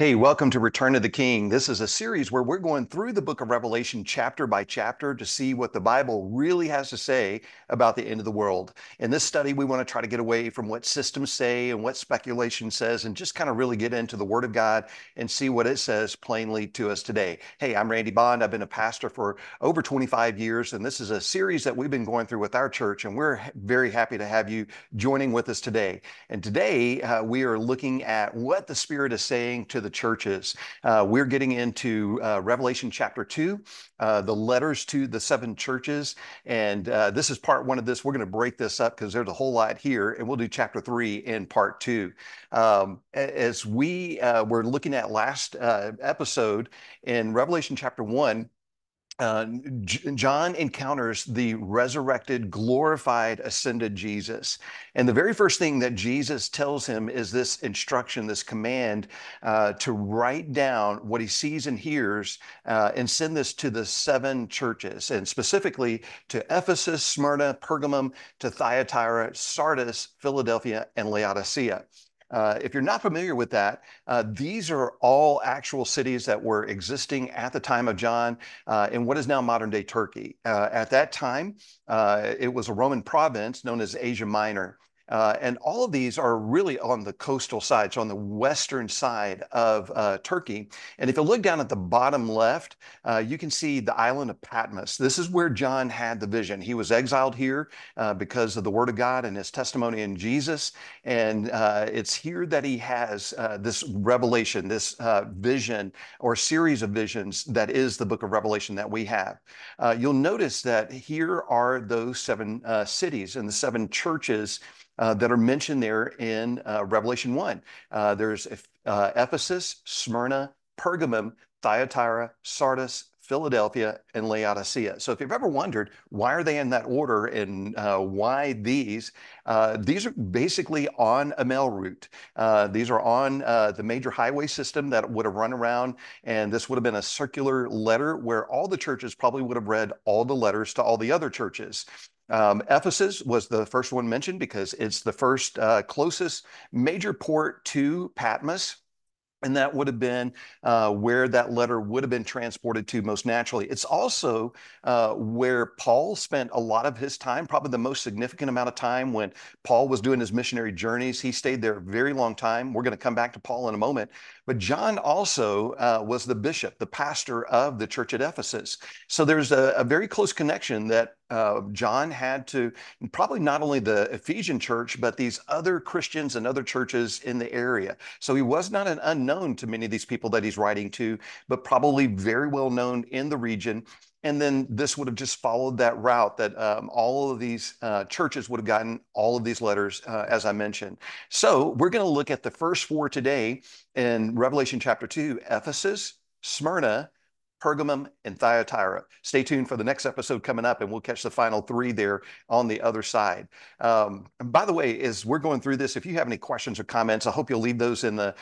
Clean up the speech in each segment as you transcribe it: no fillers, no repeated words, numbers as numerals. Hey, welcome to Return of the King. This is a series where we're going through the book of Revelation chapter by chapter to see what the Bible really has to say about the end of the world. In this study, we want to try to get away from what systems say and what speculation says and just kind of really get into the Word of God and see what it says plainly to us today. Hey, I'm Randy Bond. I've been a pastor for over 25 years, and this is a series that we've been going through with our church, and we're very happy to have you joining with us today. And today, we are looking at what the Spirit is saying to the churches. We're getting into Revelation chapter 2, the letters to the seven churches. And this is part one of this. We're going to break this up because there's a whole lot here. And we'll do chapter 3 in part 2. As we were looking at last episode in Revelation chapter 1, John encounters the resurrected, glorified, ascended Jesus. And the very first thing that Jesus tells him is this instruction, this command to write down what he sees and hears and send this to the seven churches, and specifically to Ephesus, Smyrna, Pergamum, to Thyatira, Sardis, Philadelphia, and Laodicea. If you're not familiar with that, these are all actual cities that were existing at the time of John in what is now modern-day Turkey. At that time, it was a Roman province known as Asia Minor. And all of these are really on the coastal side, so on the western side of Turkey. And if you look down at the bottom left, you can see the island of Patmos. This is where John had the vision. He was exiled here because of the Word of God and his testimony in Jesus. And it's here that he has this revelation, this vision or series of visions that is the book of Revelation that we have. You'll notice that here are those seven cities and the seven churches that are mentioned there in Revelation 1. There's Ephesus, Smyrna, Pergamum, Thyatira, Sardis, Philadelphia, and Laodicea. So if you've ever wondered, why are they in that order and why these are basically on a mail route. These are on the major highway system that would have run around, and this would have been a circular letter where all the churches probably would have read all the letters to all the other churches. Ephesus was the first one mentioned because it's the first closest major port to Patmos. And that would have been where that letter would have been transported to most naturally. It's also where Paul spent a lot of his time, probably the most significant amount of time when Paul was doing his missionary journeys. He stayed there a very long time. We're going to come back to Paul in a moment. But John also was the bishop, the pastor of the church at Ephesus. So there's a very close connection that John had to probably not only the Ephesian church, but these other Christians and other churches in the area. So he was not an unknown to many of these people that he's writing to, but probably very well known in the region. And then this would have just followed that route that all of these churches would have gotten all of these letters, as I mentioned. So we're going to look at the first four today in Revelation chapter 2, Ephesus, Smyrna, Pergamum, and Thyatira. Stay tuned for the next episode coming up, and we'll catch the final three there on the other side. And by the way, as we're going through this, if you have any questions or comments, I hope you'll leave those in the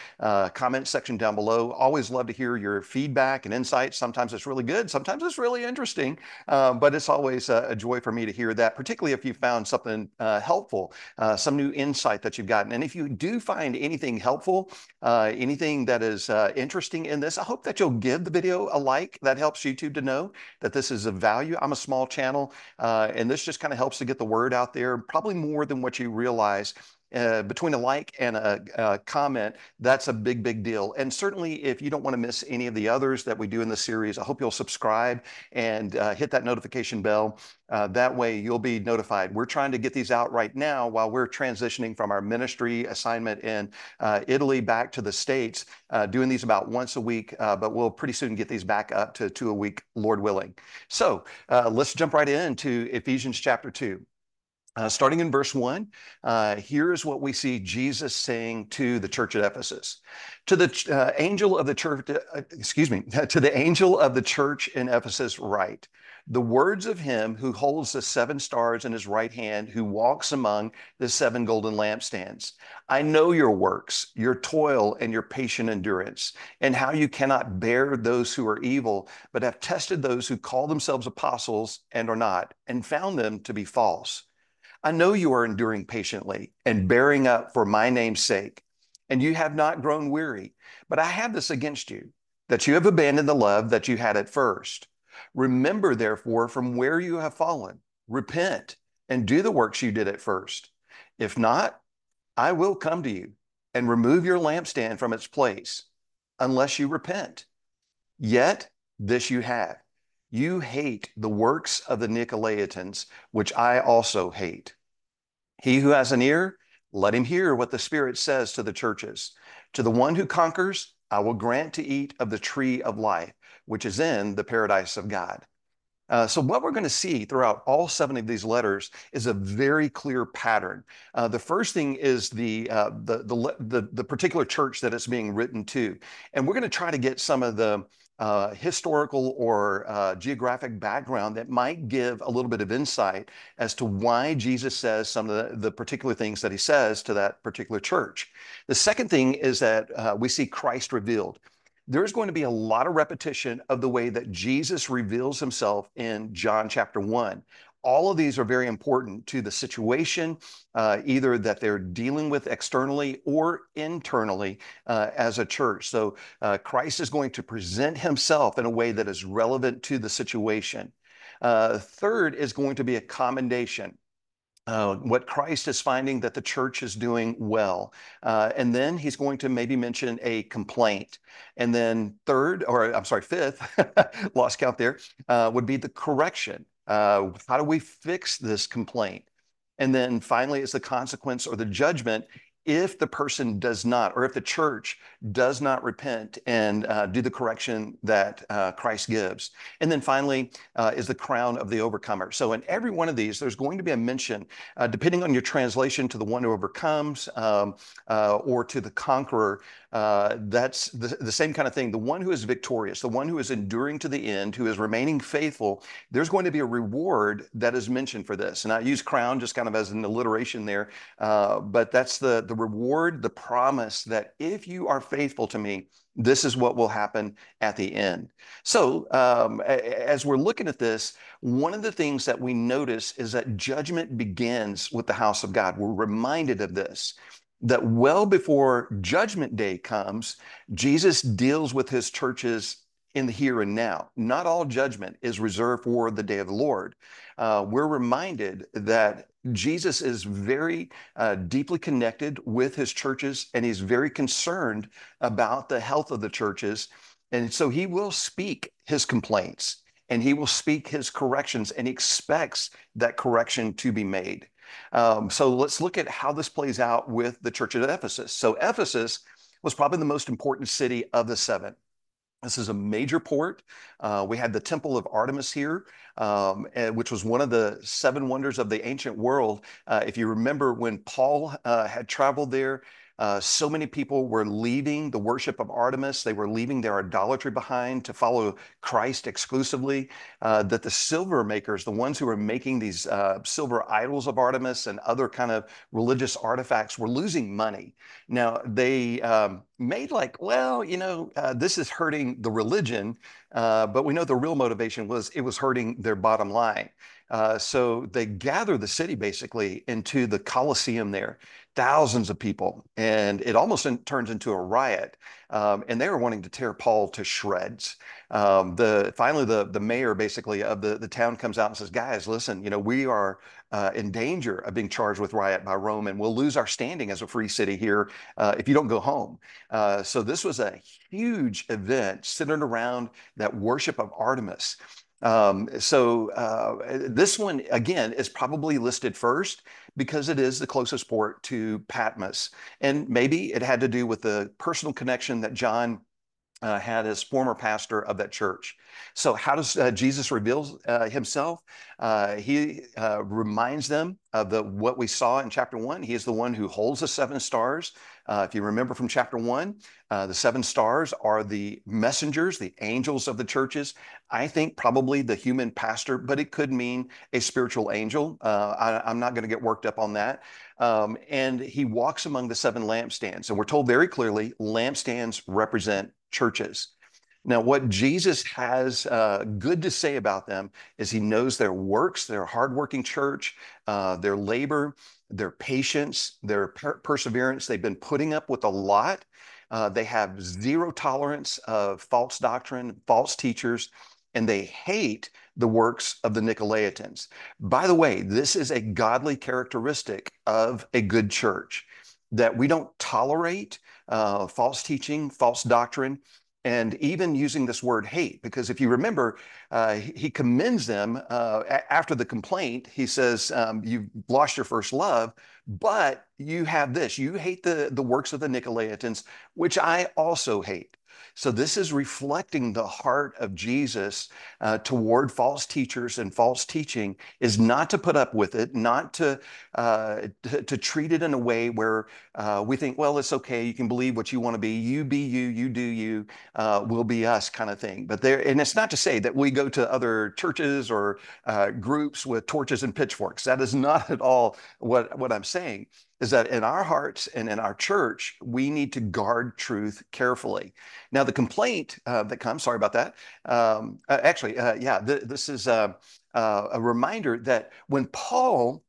comments section down below. Always love to hear your feedback and insights. Sometimes it's really good. Sometimes it's really interesting, but it's always a joy for me to hear that, particularly if you found something helpful, some new insight that you've gotten. And if you do find anything helpful, anything that is interesting in this, I hope that you'll give the video a like. That helps YouTube to know that this is of value. I'm a small channel, and this just kind of helps to get the word out there, probably more than what you realize. Between a like and a comment, that's a big, big deal. And certainly, if you don't want to miss any of the others that we do in the series, I hope you'll subscribe and hit that notification bell. That way, you'll be notified. We're trying to get these out right now while we're transitioning from our ministry assignment in Italy back to the States, doing these about once a week, but we'll pretty soon get these back up to 2 a week, Lord willing. So let's jump right into Ephesians chapter 2. Starting in verse 1, here is what we see Jesus saying to the church at Ephesus. To the angel of the church, to the angel of the church in Ephesus write, the words of him who holds the 7 stars in his right hand, who walks among the 7 golden lampstands. I know your works, your toil, and your patient endurance, and how you cannot bear those who are evil, but have tested those who call themselves apostles and are not, and found them to be false. I know you are enduring patiently and bearing up for my name's sake, and you have not grown weary. But I have this against you, that you have abandoned the love that you had at first. Remember, therefore, from where you have fallen, repent, and do the works you did at first. If not, I will come to you and remove your lampstand from its place, unless you repent. Yet this you have. You hate the works of the Nicolaitans, which I also hate. He who has an ear, let him hear what the Spirit says to the churches. To the one who conquers, I will grant to eat of the tree of life, which is in the paradise of God. So what we're going to see throughout all seven of these letters is a very clear pattern. The first thing is the particular church that it's being written to. And we're going to try to get some of the historical or geographic background that might give a little bit of insight as to why Jesus says some of the particular things that he says to that particular church. The second thing is that we see Christ revealed. There's going to be a lot of repetition of the way that Jesus reveals himself in John chapter 1. All of these are very important to the situation, either that they're dealing with externally or internally as a church. So Christ is going to present himself in a way that is relevant to the situation. Third is going to be a commendation. What Christ is finding that the church is doing well. And then he's going to maybe mention a complaint. And then fifth, lost count there, would be the correction. How do we fix this complaint? And then finally is the consequence or the judgment if the person does not, or if the church does not repent and do the correction that Christ gives. And then finally is the crown of the overcomer. So in every one of these, there's going to be a mention, depending on your translation, to the one who overcomes or to the conqueror. That's the same kind of thing. The one who is victorious, the one who is enduring to the end, who is remaining faithful, there's going to be a reward that is mentioned for this. And I use crown just kind of as an alliteration there, but that's the reward, the promise that if you are faithful to me, this is what will happen at the end. So as we're looking at this, one of the things that we notice is that judgment begins with the house of God. We're reminded of this, that well before judgment day comes, Jesus deals with his churches in the here and now. Not all judgment is reserved for the day of the Lord. We're reminded that Jesus is very deeply connected with his churches, and he's very concerned about the health of the churches. And so he will speak his complaints, and he will speak his corrections, and he expects that correction to be made. So let's look at how this plays out with the church at Ephesus. So Ephesus was probably the most important city of the seven. This is a major port. We had the Temple of Artemis here, which was one of the seven wonders of the ancient world. If you remember when Paul had traveled there, so many people were leaving the worship of Artemis. They were leaving their idolatry behind to follow Christ exclusively, that the silver makers, the ones who were making these silver idols of Artemis and other kind of religious artifacts, were losing money. Now, they made like, well, you know, this is hurting the religion, but we know the real motivation was it was hurting their bottom line. So they gather the city basically into the Colosseum there, thousands of people, and it almost turns into a riot. And they were wanting to tear Paul to shreds. Finally, the mayor basically of the town comes out and says, guys, listen, you know, we are in danger of being charged with riot by Rome, and we'll lose our standing as a free city here if you don't go home. So this was a huge event centered around that worship of Artemis. This one, again, is probably listed first because it is the closest port to Patmos. And maybe it had to do with the personal connection that John had as former pastor of that church. So how does Jesus reveal himself? He reminds them of what we saw in chapter 1. He is the one who holds the 7 stars. If you remember from chapter 1, the 7 stars are the messengers, the angels of the churches. I think probably the human pastor, but it could mean a spiritual angel. I'm not going to get worked up on that. And he walks among the 7 lampstands. And we're told very clearly, lampstands represent churches. Now, what Jesus has good to say about them is he knows their works, their hardworking church, their labor, their patience, their perseverance. They've been putting up with a lot. They have zero tolerance of false doctrine, false teachers, and they hate the works of the Nicolaitans. By the way, this is a godly characteristic of a good church, that we don't tolerate false teaching, false doctrine, and even using this word hate, because if you remember, he commends them after the complaint. He says, you've lost your first love, but you have this. You hate the works of the Nicolaitans, which I also hate. So this is reflecting the heart of Jesus toward false teachers and false teaching, is not to put up with it, not to to treat it in a way where we think, well, it's okay, you can believe what you want to be you do you, we'll be us kind of thing. But there, and it's not to say that we go to other churches or groups with torches and pitchforks. That is not at all what I'm saying. Is that in our hearts and in our church, we need to guard truth carefully. Now, the complaint that comes, sorry about that. This is a reminder that when Paul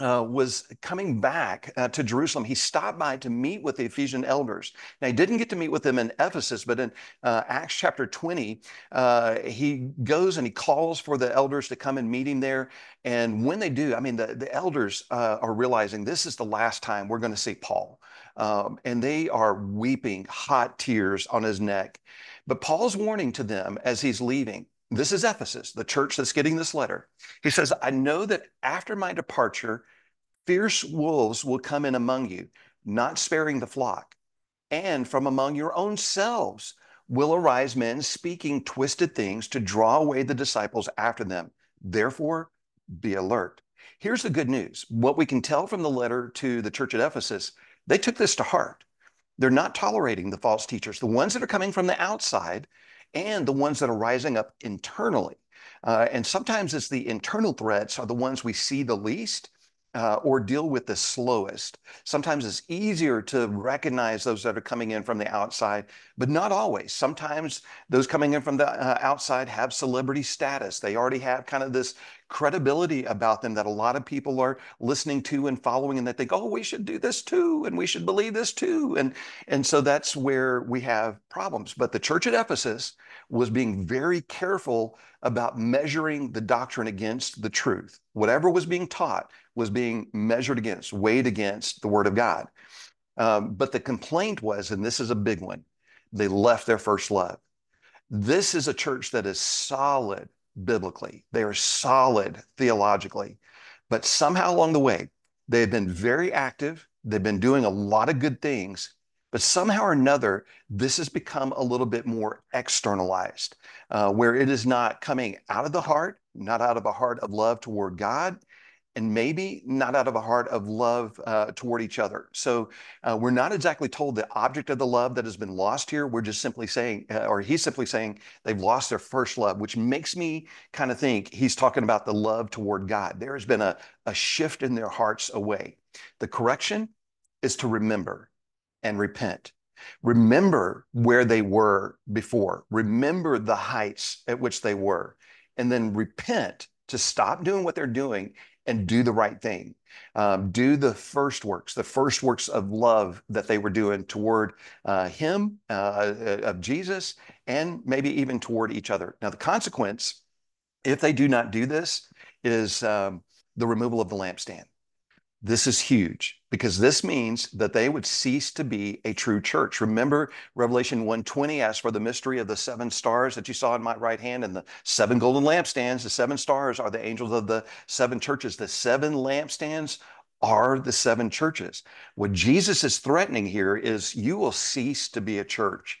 was coming back to Jerusalem, he stopped by to meet with the Ephesian elders. Now, he didn't get to meet with them in Ephesus, but in Acts chapter 20, he goes and he calls for the elders to come and meet him there. And when they do, I mean, the elders are realizing this is the last time we're going to see Paul. And they are weeping hot tears on his neck. But Paul's warning to them as he's leaving. This is Ephesus, the church that's getting this letter. He says, I know that after my departure, fierce wolves will come in among you, not sparing the flock. And from among your own selves will arise men speaking twisted things to draw away the disciples after them. Therefore, be alert. Here's the good news. What we can tell from the letter to the church at Ephesus, they took this to heart. They're not tolerating the false teachers, the ones that are coming from the outside, and the ones that are rising up internally. And sometimes it's the internal threats are the ones we see the least or deal with the slowest. Sometimes it's easier to recognize those that are coming in from the outside, but not always. Sometimes those coming in from the outside have celebrity status. They already have kind of this credibility about them that a lot of people are listening to and following, and they think, oh, we should do this too, and we should believe this too. And so that's where we have problems. But the church at Ephesus was being very careful about measuring the doctrine against the truth. Whatever was being taught was being measured against, weighed against the word of God. But the complaint was, and this is a big one, they left their first love. This is a church that is solid biblically. They are solid theologically, but somehow along the way, they've been very active. They've been doing a lot of good things, but somehow or another, this has become a little bit more externalized, where it is not coming out of the heart, not out of a heart of love toward God, and maybe not out of a heart of love toward each other. So we're not exactly told the object of the love that has been lost here. We're just simply saying, or he's simply saying they've lost their first love, which makes me kind of think he's talking about the love toward God. There has been a shift in their hearts away. The correction is to remember and repent. Remember where they were before. Remember the heights at which they were, and then repent to stop doing what they're doing and do the right thing. Do the first works of love that they were doing toward him, of Jesus, and maybe even toward each other. Now, the consequence, if they do not do this, is the removal of the lampstand. This is huge, because this means that they would cease to be a true church. Remember, Revelation 1:20 asks for the mystery of the seven stars that you saw in my right hand and the seven golden lampstands. The seven stars are the angels of the seven churches. The seven lampstands are the seven churches. What Jesus is threatening here is you will cease to be a church.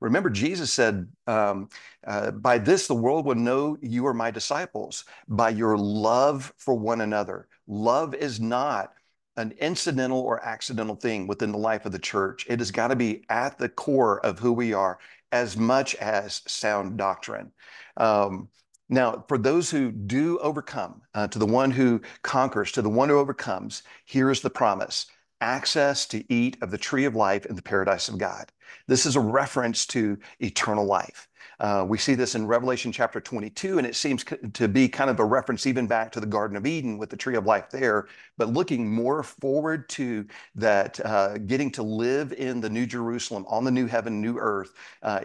Remember, Jesus said, by this, the world will know you are my disciples, by your love for one another. Love is not an incidental or accidental thing within the life of the church. It has got to be at the core of who we are, as much as sound doctrine. Now, for those who do overcome, to the one who conquers, to the one who overcomes, here is the promise. Access to eat of the tree of life in the paradise of God. This is a reference to eternal life. We see this in Revelation chapter 22, and it seems to be kind of a reference even back to the Garden of Eden with the tree of life there, but looking more forward to that, getting to live in the New Jerusalem, on the new heaven, new earth,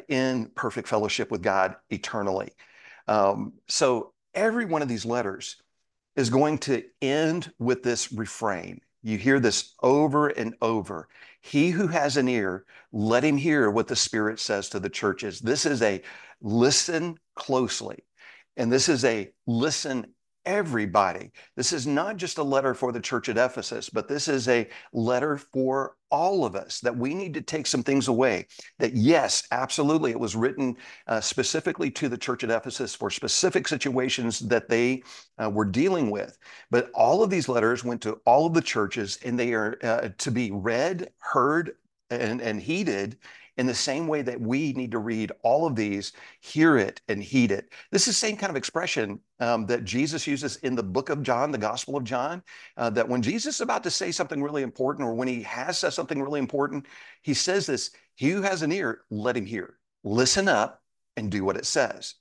in perfect fellowship with God eternally. So every one of these letters is going to end with this refrain. You hear this over and over. He who has an ear, let him hear what the Spirit says to the churches. This is a listen closely, and this is a listen everybody. This is not just a letter for the church at Ephesus, but this is a letter for all of us, that we need to take some things away. That yes, absolutely, it was written specifically to the church at Ephesus for specific situations that they were dealing with. But all of these letters went to all of the churches, and they are to be read, heard, and heeded in the same way that we need to read all of these, hear it, and heed it. This is the same kind of expression that Jesus uses in the book of John, the Gospel of John, that when Jesus is about to say something really important, or when he has said something really important, he says this: he who has an ear, let him hear. Listen up and do what it says.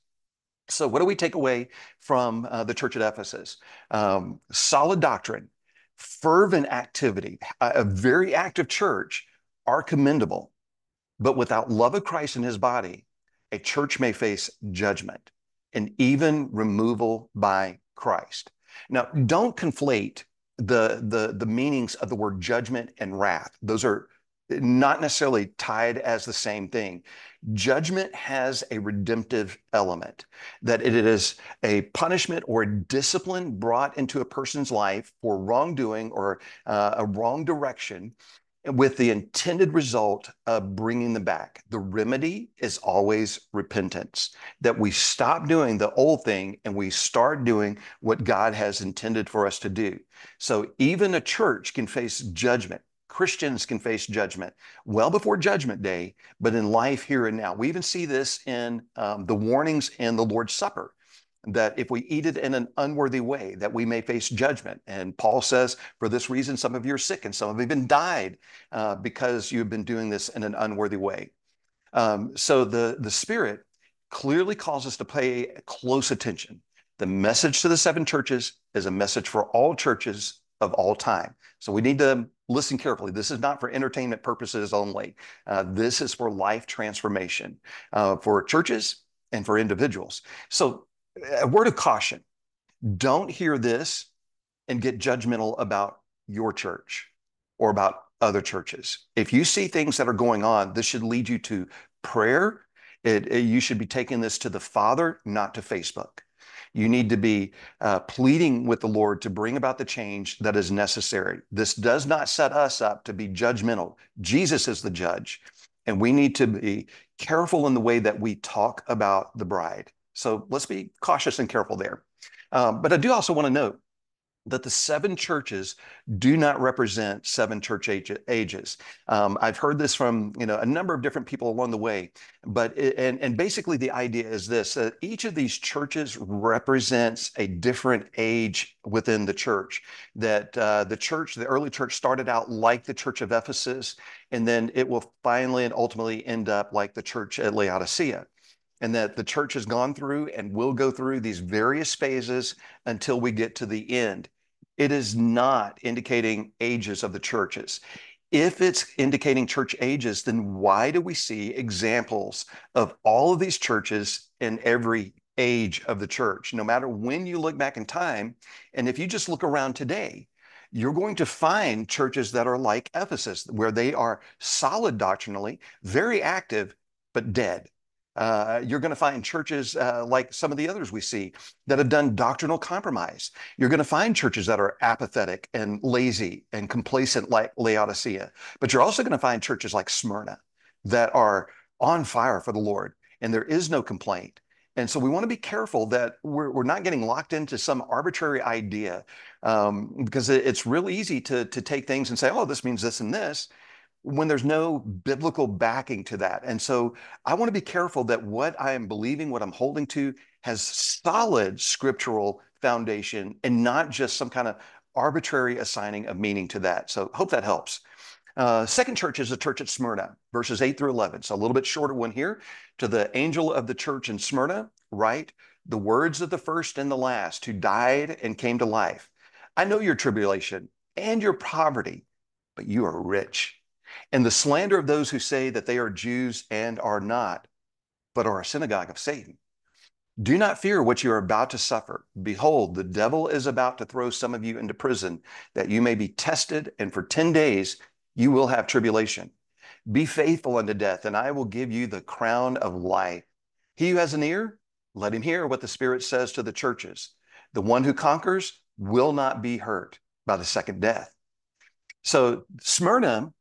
So what do we take away from the church at Ephesus? Solid doctrine, fervent activity, a very active church are commendable. But without love of Christ in his body, a church may face judgment and even removal by Christ. Now, don't conflate the meanings of the word judgment and wrath. Those are not necessarily tied as the same thing. Judgment has a redemptive element, that it is a punishment or a discipline brought into a person's life for wrongdoing or a wrong direction, with the intended result of bringing them back. The remedy is always repentance, that we stop doing the old thing and we start doing what God has intended for us to do. So even a church can face judgment. Christians can face judgment well before Judgment Day, but in life here and now. We even see this in the warnings in the Lord's Supper, that if we eat it in an unworthy way, that we may face judgment. And Paul says, for this reason, some of you are sick and some of you have been died because you've been doing this in an unworthy way. So the Spirit clearly calls us to pay close attention. The message to the seven churches is a message for all churches of all time. So we need to listen carefully. This is not for entertainment purposes only. This is for life transformation for churches and for individuals. So a word of caution: don't hear this and get judgmental about your church or about other churches. If you see things that are going on, this should lead you to prayer. You should be taking this to the Father, not to Facebook. You need to be pleading with the Lord to bring about the change that is necessary. This does not set us up to be judgmental. Jesus is the judge, and we need to be careful in the way that we talk about the bride. So let's be cautious and careful there. But I do also want to note that the seven churches do not represent seven church ages. I've heard this from a number of different people along the way, but and basically the idea is this: that each of these churches represents a different age within the church. That the early church started out like the church of Ephesus, and then it will finally and ultimately end up like the church at Laodicea. And that the church has gone through and will go through these various phases until we get to the end. It is not indicating ages of the churches. If it's indicating church ages, then why do we see examples of all of these churches in every age of the church? No matter when you look back in time, and if you just look around today, you're going to find churches that are like Ephesus, where they are solid doctrinally, very active, but dead. You're going to find churches like some of the others we see that have done doctrinal compromise. You're going to find churches that are apathetic and lazy and complacent like Laodicea. But you're also going to find churches like Smyrna that are on fire for the Lord, and there is no complaint. And so we want to be careful that we're not getting locked into some arbitrary idea, because it's real easy to take things and say, oh, this means this and this, when there's no biblical backing to that. And so I want to be careful that what I am believing, what I'm holding to, has solid scriptural foundation and not just some kind of arbitrary assigning of meaning to that. So hope that helps. Second church is the church at Smyrna, verses 8 through 11. So a little bit shorter one here. To the angel of the church in Smyrna, write the words of the first and the last who died and came to life. I know your tribulation and your poverty, but you are rich. And the slander of those who say that they are Jews and are not, but are a synagogue of Satan. Do not fear what you are about to suffer. Behold, the devil is about to throw some of you into prison, that you may be tested, and for 10 days you will have tribulation. Be faithful unto death, and I will give you the crown of life. He who has an ear, let him hear what the Spirit says to the churches. The one who conquers will not be hurt by the second death. So Smyrna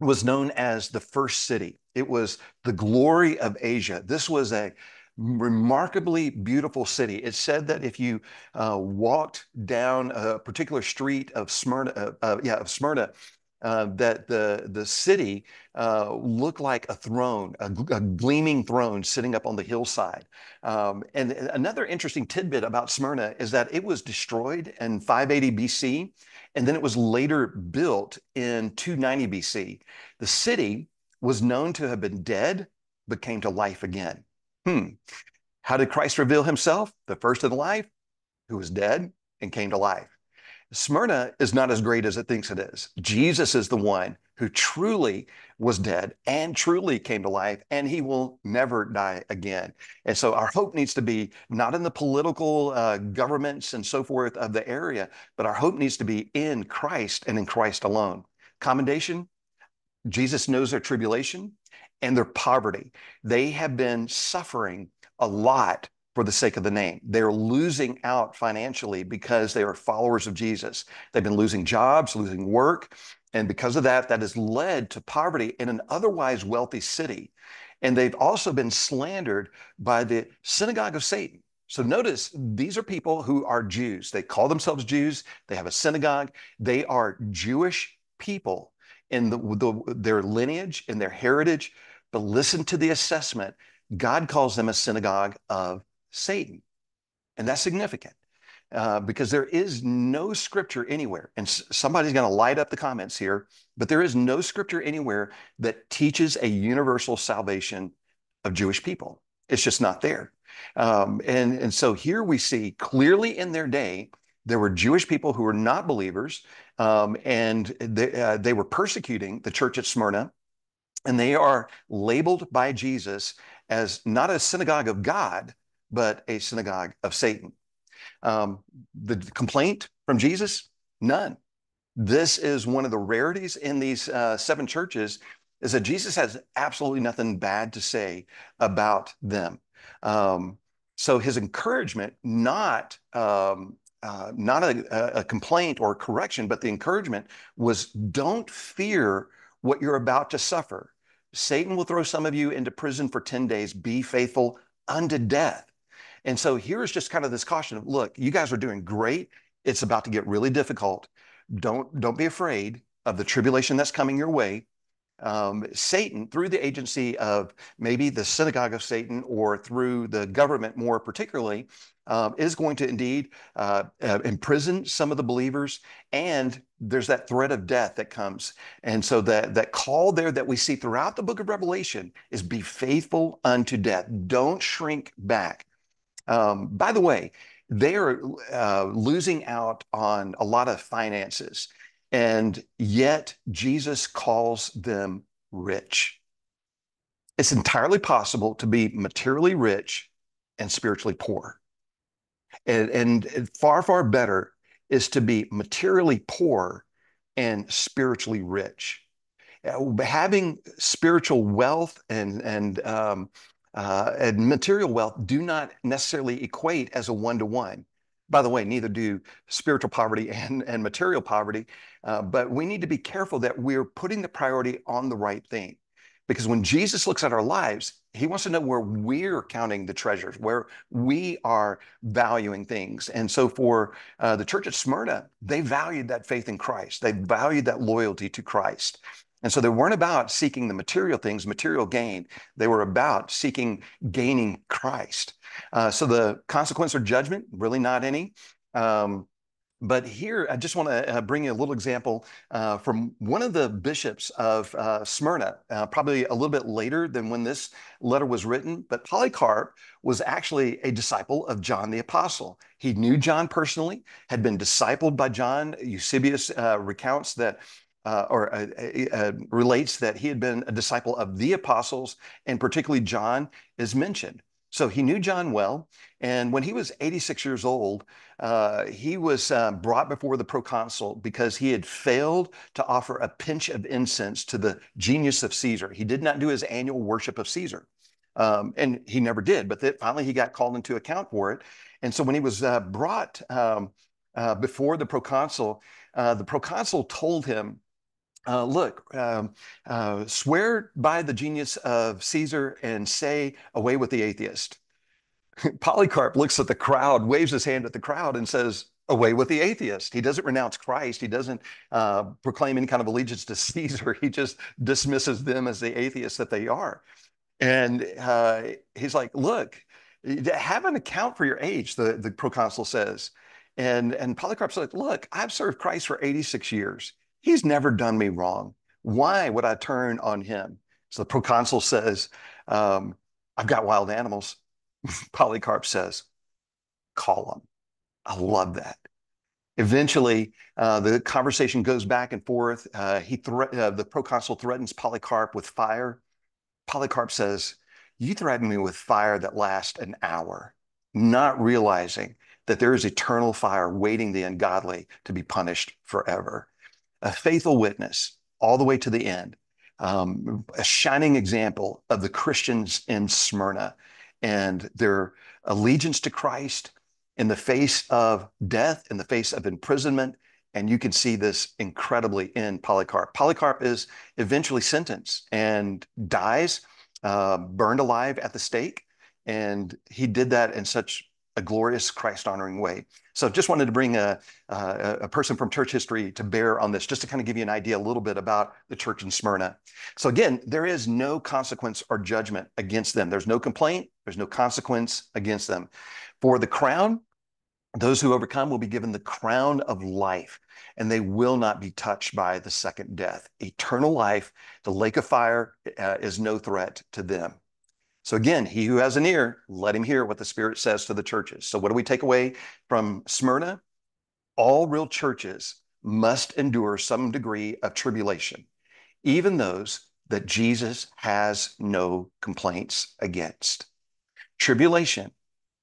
was known as the first city. It was the glory of Asia. This was a remarkably beautiful city. It's said that if you walked down a particular street of Smyrna, that the city looked like a throne, a gleaming throne sitting up on the hillside. And another interesting tidbit about Smyrna is that it was destroyed in 580 BC, and then it was later built in 290 BC. The city was known to have been dead, but came to life again. How did Christ reveal himself? The first in life, who was dead and came to life. Smyrna is not as great as it thinks it is. Jesus is the one who truly was dead and truly came to life, and he will never die again. And so our hope needs to be not in the political governments and so forth of the area, but our hope needs to be in Christ and in Christ alone. Commendation, Jesus knows their tribulation and their poverty. They have been suffering a lot for the sake of the name. They're losing out financially because they are followers of Jesus. They've been losing jobs, losing work. And because of that, that has led to poverty in an otherwise wealthy city. And they've also been slandered by the synagogue of Satan. So notice, these are people who are Jews. They call themselves Jews. They have a synagogue. They are Jewish people in their lineage, in their heritage. But listen to the assessment. God calls them a synagogue of Satan. And that's significant because there is no scripture anywhere. And somebody's going to light up the comments here, but there is no scripture anywhere that teaches a universal salvation of Jewish people. It's just not there. And so here we see clearly in their day, there were Jewish people who were not believers, and they were persecuting the church at Smyrna, and they are labeled by Jesus as not a synagogue of God, but a synagogue of Satan. The complaint from Jesus? None. This is one of the rarities in these seven churches, is that Jesus has absolutely nothing bad to say about them. So his encouragement, not a complaint or a correction, but the encouragement was, don't fear what you're about to suffer. Satan will throw some of you into prison for 10 days. Be faithful unto death. And so here's just kind of this caution of, look, you guys are doing great. It's about to get really difficult. Don't be afraid of the tribulation that's coming your way. Satan, through the agency of maybe the synagogue of Satan or through the government more particularly, is going to indeed imprison some of the believers. And there's that threat of death that comes. And so that call there that we see throughout the book of Revelation is, be faithful unto death. Don't shrink back. By the way, they are losing out on a lot of finances, and yet Jesus calls them rich. It's entirely possible to be materially rich and spiritually poor. And far, far better is to be materially poor and spiritually rich. Having spiritual wealth and material wealth do not necessarily equate as a one-to-one. By the way, neither do spiritual poverty and material poverty, but we need to be careful that we're putting the priority on the right thing. Because when Jesus looks at our lives, he wants to know where we're counting the treasures, where we are valuing things. And so for the church at Smyrna, they valued that faith in Christ. They valued that loyalty to Christ. And so they weren't about seeking the material things, material gain. They were about gaining Christ. So the consequence or judgment, really not any. But here, I just want to bring you a little example from one of the bishops of Smyrna, probably a little bit later than when this letter was written. But Polycarp was actually a disciple of John the Apostle. He knew John personally, had been discipled by John. Eusebius recounts that, relates that he had been a disciple of the apostles, and particularly John is mentioned. So he knew John well, and when he was 86 years old, he was brought before the proconsul because he had failed to offer a pinch of incense to the genius of Caesar. He did not do his annual worship of Caesar, and he never did, but finally he got called into account for it. And so when he was brought before the proconsul told him, swear by the genius of Caesar and say, away with the atheist. Polycarp looks at the crowd, waves his hand at the crowd and says, away with the atheist. He doesn't renounce Christ. He doesn't proclaim any kind of allegiance to Caesar. He just dismisses them as the atheists that they are. And he's like, look, have an account for your age, the proconsul says. And Polycarp's like, look, I've served Christ for 86 years. He's never done me wrong. Why would I turn on him? So the proconsul says, I've got wild animals. Polycarp says, call them. I love that. Eventually, the conversation goes back and forth. The proconsul threatens Polycarp with fire. Polycarp says, you threaten me with fire that lasts an hour, not realizing that there is eternal fire waiting the ungodly to be punished forever. A faithful witness all the way to the end, a shining example of the Christians in Smyrna and their allegiance to Christ in the face of death, in the face of imprisonment. And you can see this incredibly in Polycarp. Polycarp is eventually sentenced and dies, burned alive at the stake. And he did that in such a glorious Christ-honoring way. So just wanted to bring a person from church history to bear on this, just to kind of give you an idea a little bit about the church in Smyrna. So again, there is no consequence or judgment against them. There's no complaint. There's no consequence against them. For the crown, those who overcome will be given the crown of life, and they will not be touched by the second death. Eternal life, the lake of fire is no threat to them. So again, he who has an ear, let him hear what the Spirit says to the churches. So what do we take away from Smyrna? All real churches must endure some degree of tribulation, even those that Jesus has no complaints against. Tribulation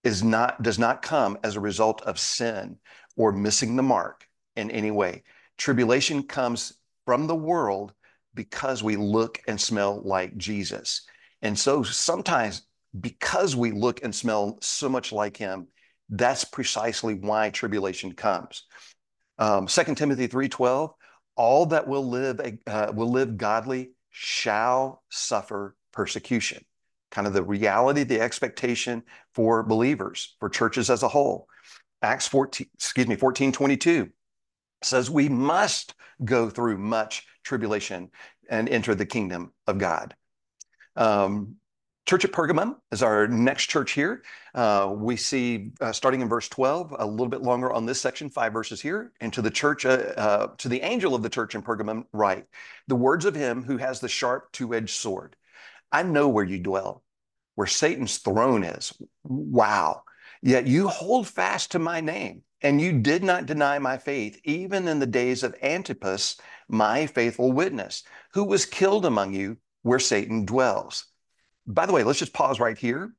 does not come as a result of sin or missing the mark in any way. Tribulation comes from the world because we look and smell like Jesus. And so sometimes, because we look and smell so much like him, that's precisely why tribulation comes. 2 Timothy 3:12, all that will live godly shall suffer persecution. Kind of the reality, the expectation for believers, for churches as a whole. Acts 14:22 says we must go through much tribulation and enter the kingdom of God. Church at Pergamum is our next church here. We see, starting in verse 12, a little bit longer on this section, 5 verses here, and to the church, to the angel of the church in Pergamum, write, the words of him who has the sharp two-edged sword. I know where you dwell, where Satan's throne is. Wow. Yet you hold fast to my name, and you did not deny my faith, even in the days of Antipas, my faithful witness, who was killed among you, where Satan dwells. By the way, let's just pause right here.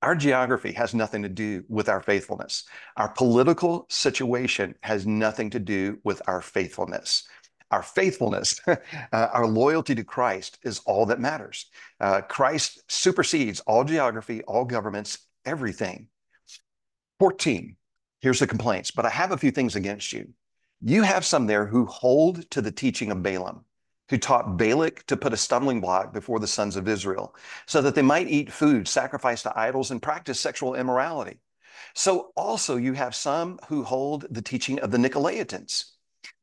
Our geography has nothing to do with our faithfulness. Our political situation has nothing to do with our faithfulness. Our faithfulness, our loyalty to Christ is all that matters. Christ supersedes all geography, all governments, everything. 14, here's the complaints, but I have a few things against you. You have some there who hold to the teaching of Balaam, who taught Balak to put a stumbling block before the sons of Israel, so that they might eat food sacrificed to idols and practice sexual immorality. So also you have some who hold the teaching of the Nicolaitans.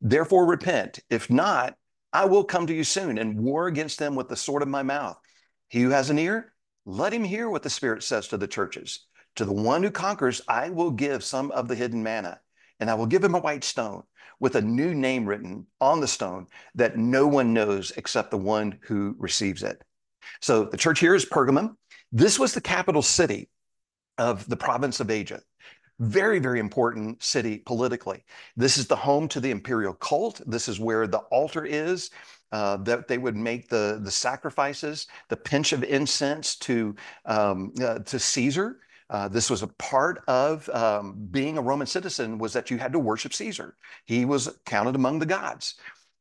Therefore repent. If not, I will come to you soon and war against them with the sword of my mouth. He who has an ear, let him hear what the Spirit says to the churches. To the one who conquers, I will give some of the hidden manna, And I will give him a white stone with a new name written on the stone that no one knows except the one who receives it. So the church here is Pergamum. This was the capital city of the province of Asia. Very, very important city politically. This is the home to the imperial cult. This is where the altar is that they would make the sacrifices, the pinch of incense to Caesar. This was a part of being a Roman citizen, was that you had to worship Caesar. He was counted among the gods.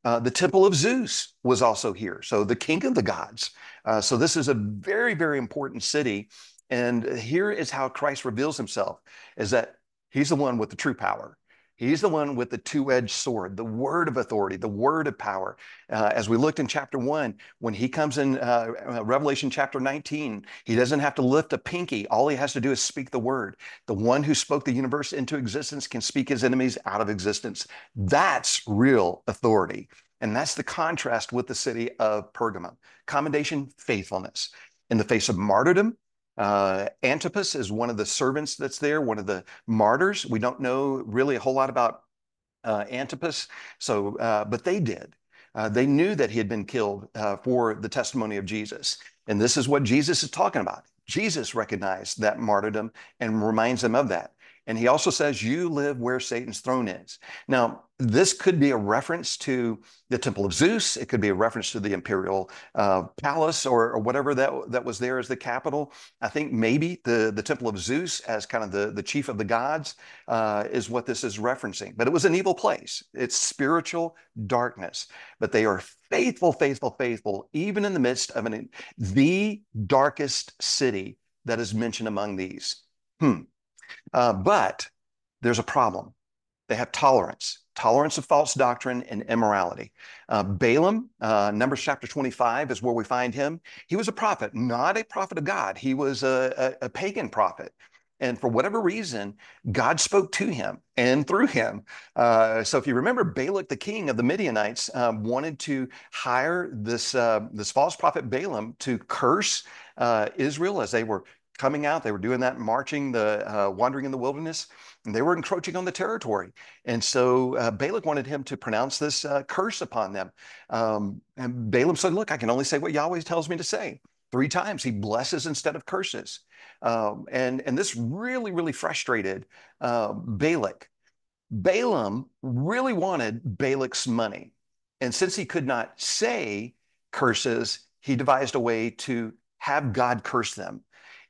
The temple of Zeus was also here, so the king of the gods. So this is a very, very important city. And here is how Christ reveals himself, is that he's the one with the true power. He's the one with the two-edged sword, the word of authority, the word of power. As we looked in chapter 1, when he comes in Revelation chapter 19, he doesn't have to lift a pinky. All he has to do is speak the word. The one who spoke the universe into existence can speak his enemies out of existence. That's real authority. And that's the contrast with the city of Pergamum. Commendation, faithfulness. In the face of martyrdom, Antipas is one of the servants that's there, one of the martyrs. We don't know really a whole lot about Antipas, so but they did. They knew that he had been killed for the testimony of Jesus. And this is what Jesus is talking about. Jesus recognized that martyrdom and reminds them of that. And he also says, you live where Satan's throne is. Now, this could be a reference to the temple of Zeus. It could be a reference to the imperial palace or whatever that was there as the capital. I think maybe the temple of Zeus as kind of the chief of the gods is what this is referencing. But it was an evil place. It's spiritual darkness. But they are faithful, faithful, faithful, even in the midst of the darkest city that is mentioned among these. But there's a problem. They have tolerance of false doctrine and immorality. Balaam, Numbers chapter 25 is where we find him. He was a prophet, not a prophet of God. He was a pagan prophet. And for whatever reason, God spoke to him and through him. So if you remember, Balak, the king of the Midianites, wanted to hire this false prophet Balaam to curse Israel as they were coming out. They were doing that, marching, wandering in the wilderness, and they were encroaching on the territory. And so Balak wanted him to pronounce this curse upon them. And Balaam said, look, I can only say what Yahweh tells me to say. 3 times he blesses instead of curses. And this really, really frustrated Balak. Balaam really wanted Balak's money. And since he could not say curses, he devised a way to have God curse them.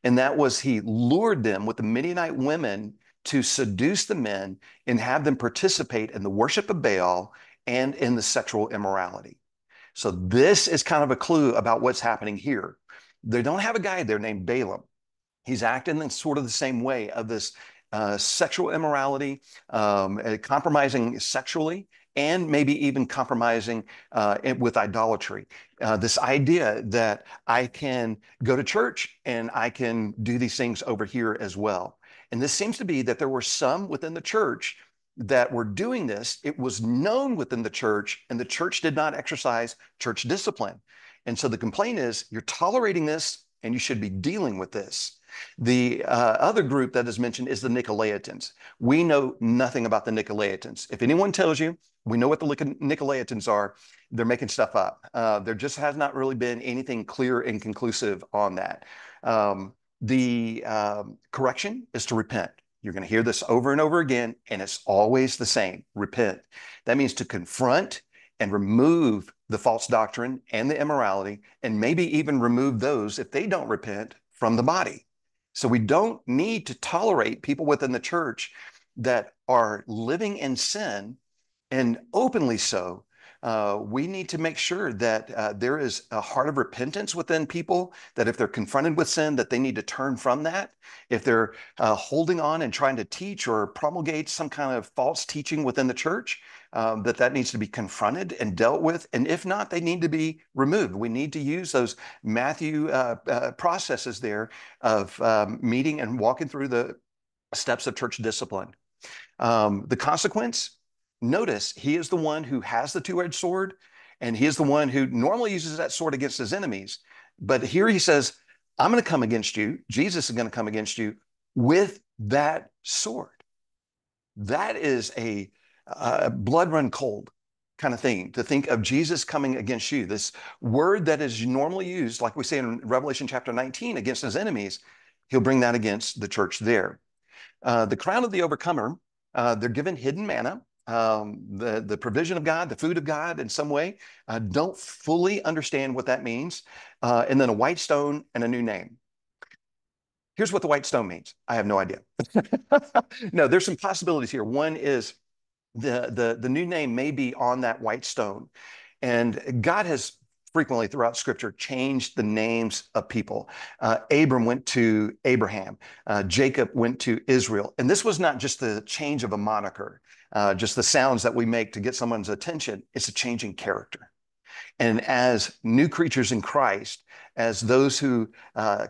And that was, he lured them with the Midianite women to seduce the men and have them participate in the worship of Baal and in the sexual immorality. So this is kind of a clue about what's happening here. They don't have a guy there named Balaam. He's acting in sort of the same way of this sexual immorality, compromising sexually, and maybe even compromising with idolatry. This idea that I can go to church and I can do these things over here as well. And this seems to be that there were some within the church that were doing this. It was known within the church, and the church did not exercise church discipline. And so the complaint is, you're tolerating this and you should be dealing with this. The other group that is mentioned is the Nicolaitans. We know nothing about the Nicolaitans. If anyone tells you, we know what the Nicolaitans are, they're making stuff up. There just has not really been anything clear and conclusive on that. The correction is to repent. You're going to hear this over and over again, and it's always the same. Repent. That means to confront and remove the false doctrine and the immorality, and maybe even remove those, if they don't repent, from the body. So we don't need to tolerate people within the church that are living in sin, and openly so. We need to make sure that there is a heart of repentance within people, that if they're confronted with sin, that they need to turn from that. If they're holding on and trying to teach or promulgate some kind of false teaching within the church, that needs to be confronted and dealt with. And if not, they need to be removed. We need to use those Matthew processes there of meeting and walking through the steps of church discipline. The consequence? Notice, he is the one who has the two-edged sword, and he is the one who normally uses that sword against his enemies. But here he says, I'm going to come against you. Jesus is going to come against you with that sword. That is a blood run cold kind of thing, to think of Jesus coming against you. This word that is normally used, like we say in Revelation chapter 19, against his enemies, he'll bring that against the church there. The crown of the overcomer, they're given hidden manna, the provision of God, the food of God in some way. Don't fully understand what that means. And then a white stone and a new name. Here's what the white stone means. I have no idea. No, there's some possibilities here. One is the new name may be on that white stone. And God has frequently throughout Scripture changed the names of people. Abram went to Abraham. Jacob went to Israel. And this was not just the change of a moniker, just the sounds that we make to get someone's attention. It's a change in character. And as new creatures in Christ, as those who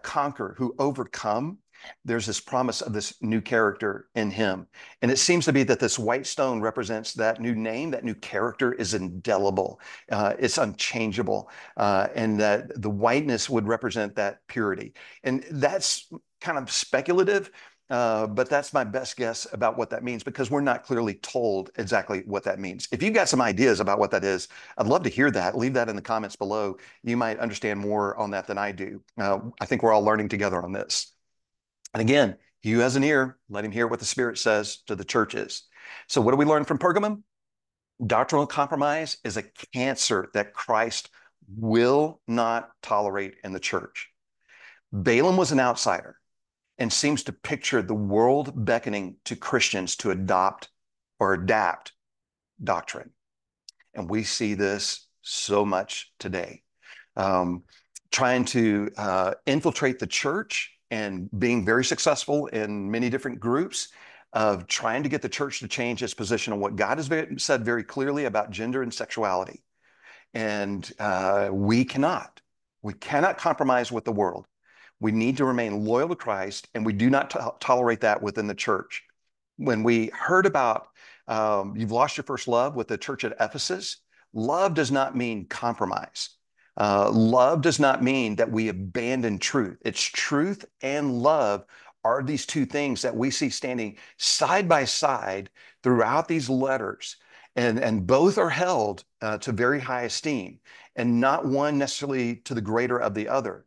conquer, who overcome, there's this promise of this new character in him. And it seems to be that this white stone represents that new name. That new character is indelible. It's unchangeable. And that the whiteness would represent that purity. And that's kind of speculative, but that's my best guess about what that means, because we're not clearly told exactly what that means. If you've got some ideas about what that is, I'd love to hear that. Leave that in the comments below. You might understand more on that than I do. I think we're all learning together on this. And again, he who has an ear, let him hear what the Spirit says to the churches. So what do we learn from Pergamum? Doctrinal compromise is a cancer that Christ will not tolerate in the church. Balaam was an outsider and seems to picture the world beckoning to Christians to adopt or adapt doctrine. And we see this so much today. Trying to infiltrate the church and being very successful in many different groups of trying to get the church to change its position on what God has said very clearly about gender and sexuality. And we cannot compromise with the world. We need to remain loyal to Christ, and we do not tolerate that within the church. When we heard about you've lost your first love with the church at Ephesus, love does not mean compromise. Love does not mean that we abandon truth. It's truth and love are these two things that we see standing side by side throughout these letters. And both are held to very high esteem, and not one necessarily to the greater of the other.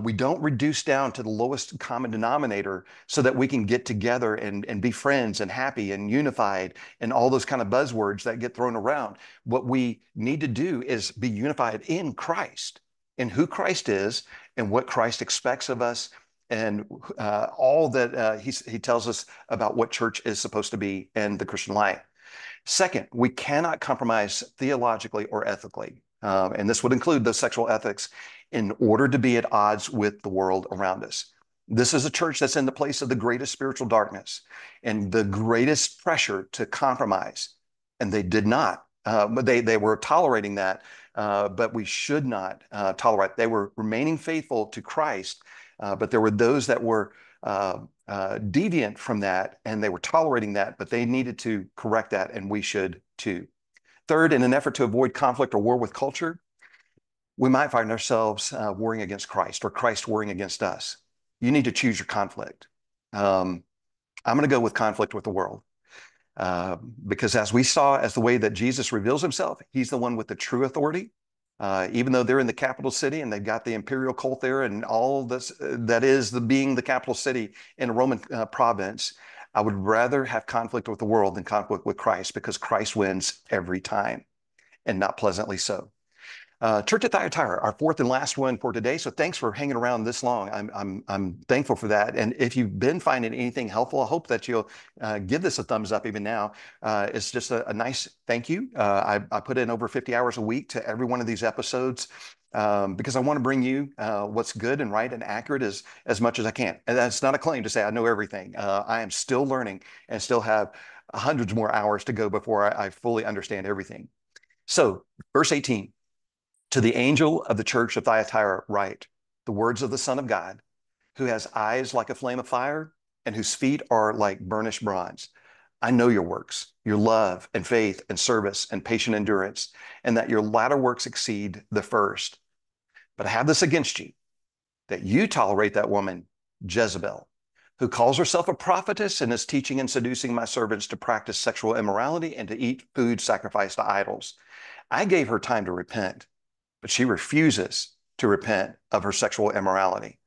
We don't reduce down to the lowest common denominator so that we can get together and be friends and happy and unified and all those kind of buzzwords that get thrown around. What we need to do is be unified in Christ, in who Christ is and what Christ expects of us, and all that he tells us about what church is supposed to be and the Christian life. Second, we cannot compromise theologically or ethically. And this would include the sexual ethics, in order to be at odds with the world around us. This is a church that's in the place of the greatest spiritual darkness and the greatest pressure to compromise. And they did not. They were tolerating that, but we should not tolerate. They were remaining faithful to Christ, but there were those that were deviant from that, and they were tolerating that, but they needed to correct that, and we should too. Third, in an effort to avoid conflict or war with culture, we might find ourselves warring against Christ, or Christ warring against us. You need to choose your conflict. I'm going to go with conflict with the world, because as we saw, as the way that Jesus reveals himself, he's the one with the true authority. Even though they're in the capital city and they've got the imperial cult there and all this, that is being the capital city in a Roman province, I would rather have conflict with the world than conflict with Christ, because Christ wins every time, and not pleasantly so. Church at Thyatira, our fourth and last one for today. So thanks for hanging around this long. I'm thankful for that. And if you've been finding anything helpful, I hope that you'll give this a thumbs up even now. It's just a nice thank you. I put in over 50 hours a week to every one of these episodes, because I want to bring you what's good and right and accurate as much as I can. And that's not a claim to say I know everything. I am still learning and still have hundreds more hours to go before I fully understand everything. So verse 18. To the angel of the church of Thyatira write, the words of the Son of God, who has eyes like a flame of fire and whose feet are like burnished bronze. I know your works, your love and faith and service and patient endurance, and that your latter works exceed the first. But I have this against you, that you tolerate that woman, Jezebel, who calls herself a prophetess and is teaching and seducing my servants to practice sexual immorality and to eat food sacrificed to idols. I gave her time to repent, but she refuses to repent of her sexual immorality.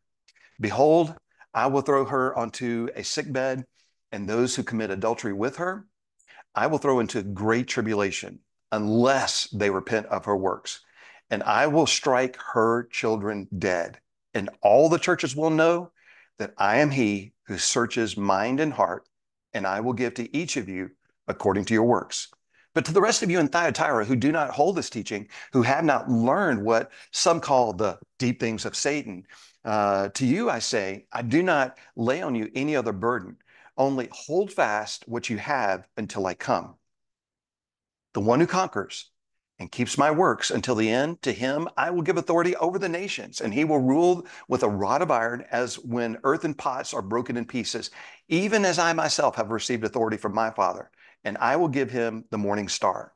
Behold, I will throw her onto a sickbed, and those who commit adultery with her, I will throw into great tribulation unless they repent of her works. And I will strike her children dead. And all the churches will know that I am he who searches mind and heart, and I will give to each of you according to your works. But to the rest of you in Thyatira who do not hold this teaching, who have not learned what some call the deep things of Satan, to you I say, I do not lay on you any other burden, only hold fast what you have until I come. The one who conquers and keeps my works until the end, to him I will give authority over the nations, and he will rule with a rod of iron, as when earthen pots are broken in pieces, even as I myself have received authority from my Father, and I will give him the morning star.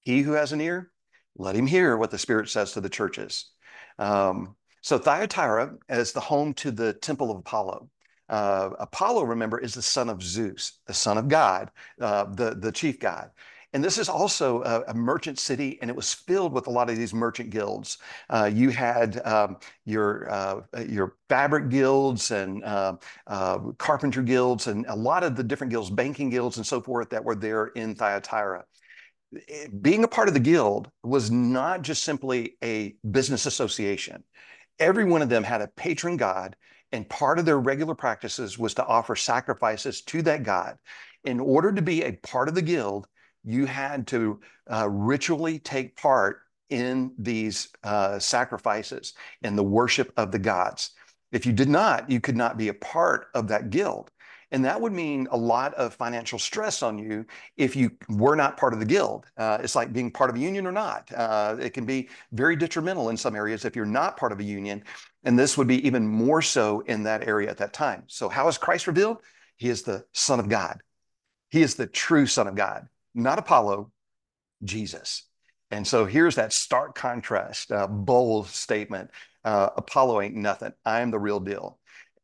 He who has an ear, let him hear what the Spirit says to the churches. So Thyatira is the home to the temple of Apollo. Apollo, remember, is the son of Zeus, the son of God, the chief god. And this is also a merchant city, and it was filled with a lot of these merchant guilds. You had your fabric guilds and carpenter guilds, and a lot of the different guilds, banking guilds and so forth, that were there in Thyatira. Being a part of the guild was not just simply a business association. Every one of them had a patron god, and part of their regular practices was to offer sacrifices to that god. In order to be a part of the guild, you had to ritually take part in these sacrifices and the worship of the gods. If you did not, you could not be a part of that guild. And that would mean a lot of financial stress on you if you were not part of the guild. It's like being part of a union or not. It can be very detrimental in some areas if you're not part of a union. And this would be even more so in that area at that time. So how is Christ revealed? He is the Son of God. He is the true Son of God. Not Apollo, Jesus. And so here's that stark contrast, bold statement. Apollo ain't nothing. I am the real deal.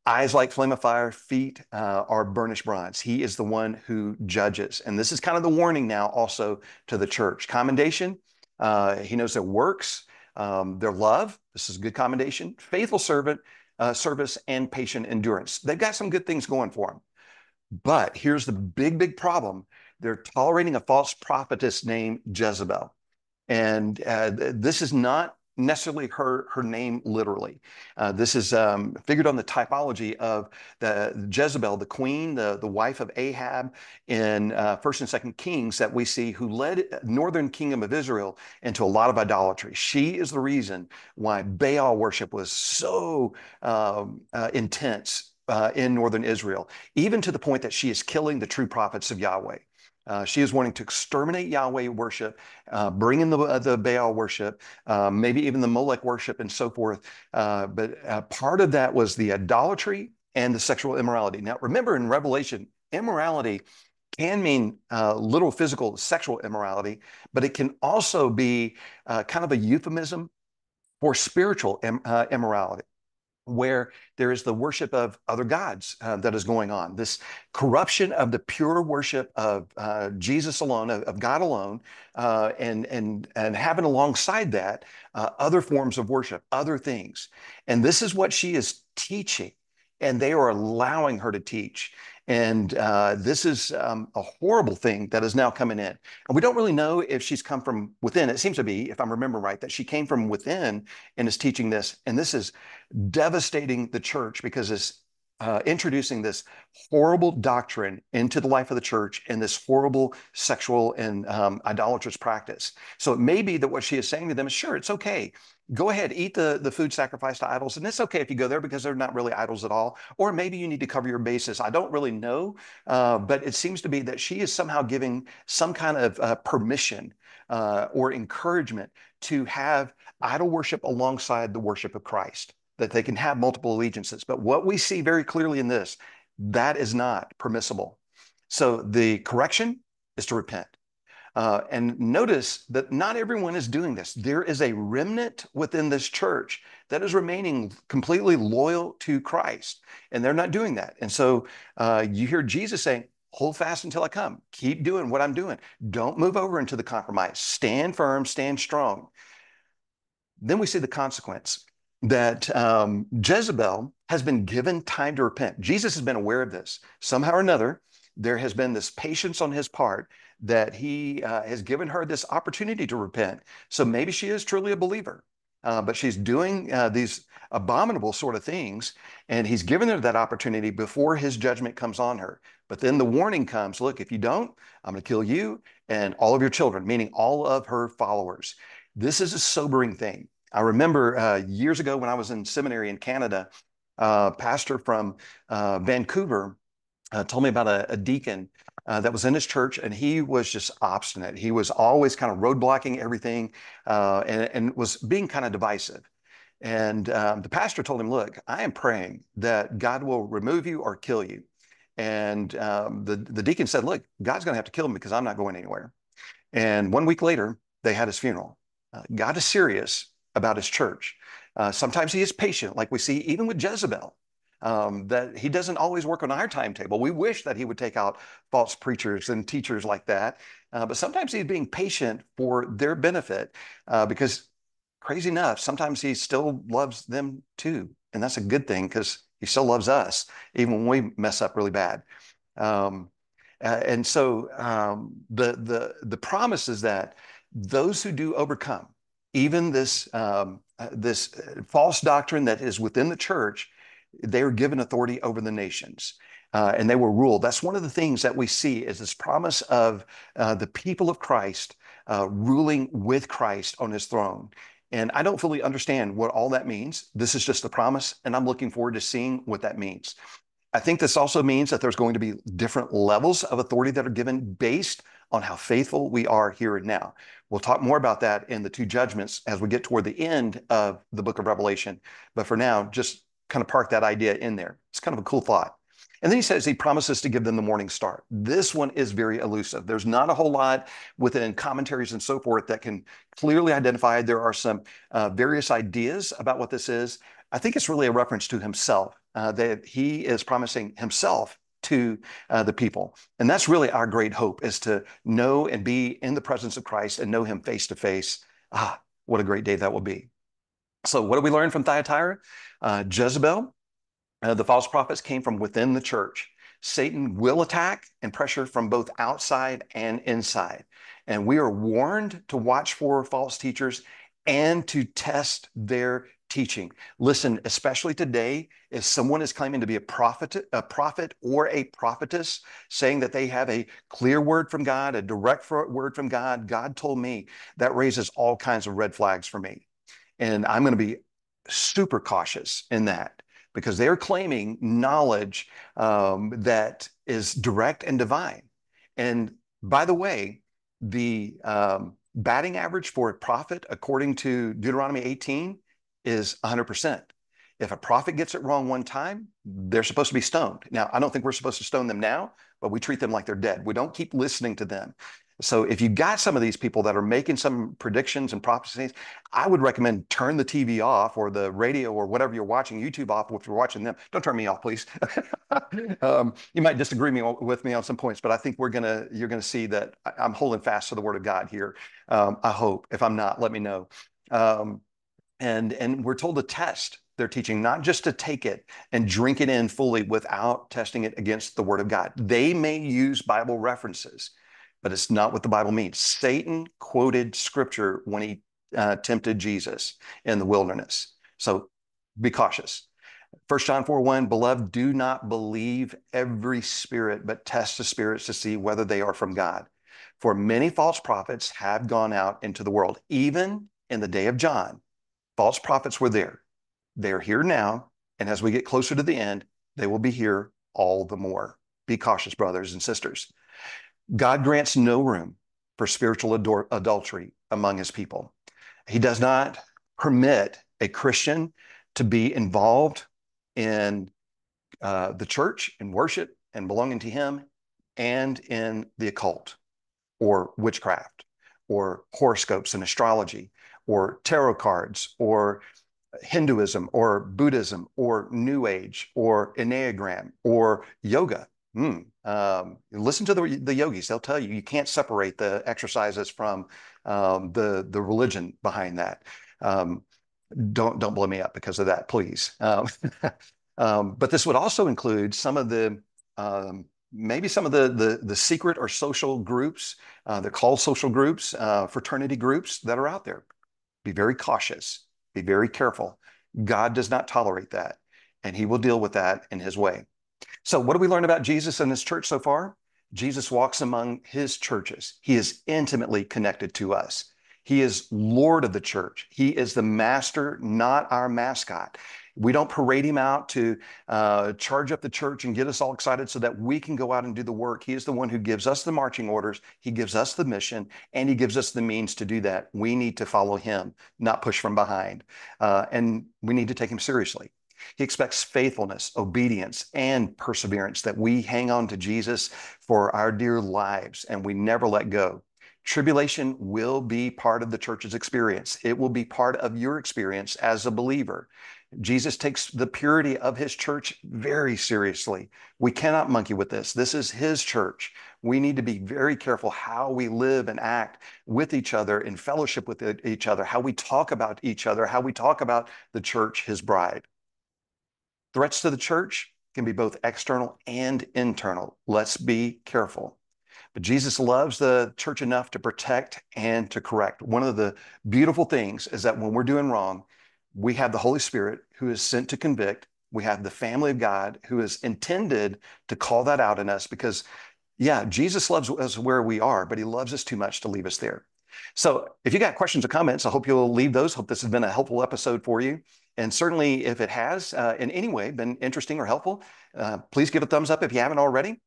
Eyes like flame of fire, feet are burnished bronze. He is the one who judges. And this is kind of the warning now also to the church. Commendation, he knows their works, their love. This is good commendation. Faithful servant, service, and patient endurance. They've got some good things going for them. But here's the big, big problem. They're tolerating a false prophetess named Jezebel. And this is not necessarily her name literally. This is figured on the typology of the Jezebel, the queen, the wife of Ahab in 1 and 2 Kings that we see, who led northern kingdom of Israel into a lot of idolatry. She is the reason why Baal worship was so intense in northern Israel, even to the point that she is killing the true prophets of Yahweh. She is wanting to exterminate Yahweh worship, bring in the Baal worship, maybe even the Molech worship and so forth. But part of that was the idolatry and the sexual immorality. Now, remember in Revelation, immorality can mean literal physical sexual immorality, but it can also be kind of a euphemism for spiritual immorality, where there is the worship of other gods that is going on. This corruption of the pure worship of Jesus alone, of God alone, and having alongside that other forms of worship, other things. And this is what she is teaching, and they are allowing her to teach. And this is a horrible thing that is now coming in. And we don't really know if she's come from within. It seems to be, if I'm remembering right, that she came from within and is teaching this. And this is devastating the church, because it's introducing this horrible doctrine into the life of the church and this horrible sexual and idolatrous practice. So it may be that what she is saying to them is, sure, it's okay. Go ahead, eat the food sacrificed to idols. And it's okay if you go there, because they're not really idols at all. Or maybe you need to cover your bases. I don't really know, but it seems to be that she is somehow giving some kind of permission or encouragement to have idol worship alongside the worship of Christ, that they can have multiple allegiances. But what we see very clearly in this, that is not permissible. So the correction is to repent. And notice that not everyone is doing this. There is a remnant within this church that is remaining completely loyal to Christ, and they're not doing that. And so you hear Jesus saying, hold fast until I come. Keep doing what I'm doing. Don't move over into the compromise. Stand firm, stand strong. Then we see the consequence that Jezebel has been given time to repent. Jesus has been aware of this. Somehow or another, there has been this patience on his part that he has given her this opportunity to repent. So maybe she is truly a believer, but she's doing these abominable sort of things, and he's given her that opportunity before his judgment comes on her. But then the warning comes, look, if you don't, I'm going to kill you and all of your children, meaning all of her followers. This is a sobering thing. I remember years ago when I was in seminary in Canada, a pastor from Vancouver told me about a deacon that was in his church, and he was just obstinate. He was always kind of roadblocking everything and was being kind of divisive. And the pastor told him, look, I am praying that God will remove you or kill you. And the deacon said, look, God's going to have to kill me because I'm not going anywhere. And 1 week later, they had his funeral. God is serious about his church. Sometimes he is patient, like we see even with Jezebel. That he doesn't always work on our timetable. We wish that he would take out false preachers and teachers like that, but sometimes he's being patient for their benefit because, crazy enough, sometimes he still loves them too. And that's a good thing because he still loves us, even when we mess up really bad. And so the promise is that those who do overcome, even this, this false doctrine that is within the church, they were given authority over the nations, and they were ruled. That's one of the things that we see is this promise of the people of Christ ruling with Christ on his throne. And I don't fully understand what all that means. This is just the promise, and I'm looking forward to seeing what that means. I think this also means that there's going to be different levels of authority that are given based on how faithful we are here and now. We'll talk more about that in the two judgments as we get toward the end of the book of Revelation. But for now, just kind of park that idea in there. It's kind of a cool thought. And then he says he promises to give them the morning star. This one is very elusive. There's not a whole lot within commentaries and so forth that can clearly identify. There are some various ideas about what this is. I think it's really a reference to himself, that he is promising himself to the people. And that's really our great hope, is to know and be in the presence of Christ and know him face to face. Ah, what a great day that will be. So what do we learn from Thyatira? Jezebel, the false prophets came from within the church. Satan will attack and pressure from both outside and inside. And we are warned to watch for false teachers and to test their teaching. Listen, especially today, if someone is claiming to be a prophet or a prophetess, saying that they have a clear word from God, a direct word from God, God told me, that raises all kinds of red flags for me. And I'm going to be super cautious in that, because they're claiming knowledge that is direct and divine. And by the way, the batting average for a prophet, according to Deuteronomy 18, is 100%. If a prophet gets it wrong one time, they're supposed to be stoned. Now, I don't think we're supposed to stone them now, but we treat them like they're dead. We don't keep listening to them. So if you got some of these people that are making some predictions and prophecies, I would recommend turn the TV off or the radio or whatever you're watching, YouTube off if you're watching them. Don't turn me off, please. You might disagree with me on some points, but I think you're going to see that I'm holding fast to the word of God here. I hope. If I'm not, let me know. And we're told to test their teaching, not just to take it and drink it in fully without testing it against the word of God. They may use Bible references, but it's not what the Bible means. Satan quoted scripture when he tempted Jesus in the wilderness. So be cautious. 1 John 4:1, beloved, do not believe every spirit, but test the spirits to see whether they are from God. For many false prophets have gone out into the world. Even in the day of John, false prophets were there. They're here now. And as we get closer to the end, they will be here all the more. Be cautious, brothers and sisters. God grants no room for spiritual adultery among his people. He does not permit a Christian to be involved in the church and worship and belonging to him and in the occult or witchcraft, or horoscopes and astrology, or tarot cards, or Hinduism, or Buddhism, or New Age, or Enneagram, or yoga. Listen to the yogis. They'll tell you, you can't separate the exercises from the religion behind that. Don't blow me up because of that, please. But this would also include some of the, maybe some of the secret or social groups. They're called social groups, fraternity groups that are out there. Be very cautious. Be very careful. God does not tolerate that, and he will deal with that in his way. So what do we learn about Jesus and his church so far? Jesus walks among his churches. He is intimately connected to us. He is Lord of the church. He is the master, not our mascot. We don't parade him out to charge up the church and get us all excited so that we can go out and do the work. He is the one who gives us the marching orders. He gives us the mission, and he gives us the means to do that. We need to follow him, not push from behind. And we need to take him seriously. He expects faithfulness, obedience, and perseverance, that we hang on to Jesus for our dear lives and we never let go. Tribulation will be part of the church's experience. It will be part of your experience as a believer. Jesus takes the purity of his church very seriously. We cannot monkey with this. This is his church. We need to be very careful how we live and act with each other, in fellowship with each other, how we talk about each other, how we talk about the church, his bride. Threats to the church can be both external and internal. Let's be careful. But Jesus loves the church enough to protect and to correct. One of the beautiful things is that when we're doing wrong, we have the Holy Spirit who is sent to convict. We have the family of God who is intended to call that out in us because, yeah, Jesus loves us where we are, but he loves us too much to leave us there. So if you got questions or comments, I hope you'll leave those. Hope this has been a helpful episode for you. And certainly if it has in any way been interesting or helpful, please give a thumbs up if you haven't already.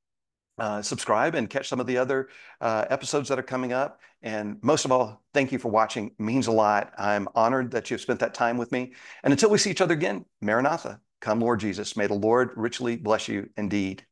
Subscribe and catch some of the other episodes that are coming up. And most of all, thank you for watching. It means a lot. I'm honored that you've spent that time with me. And until we see each other again, Maranatha, come Lord Jesus. May the Lord richly bless you indeed.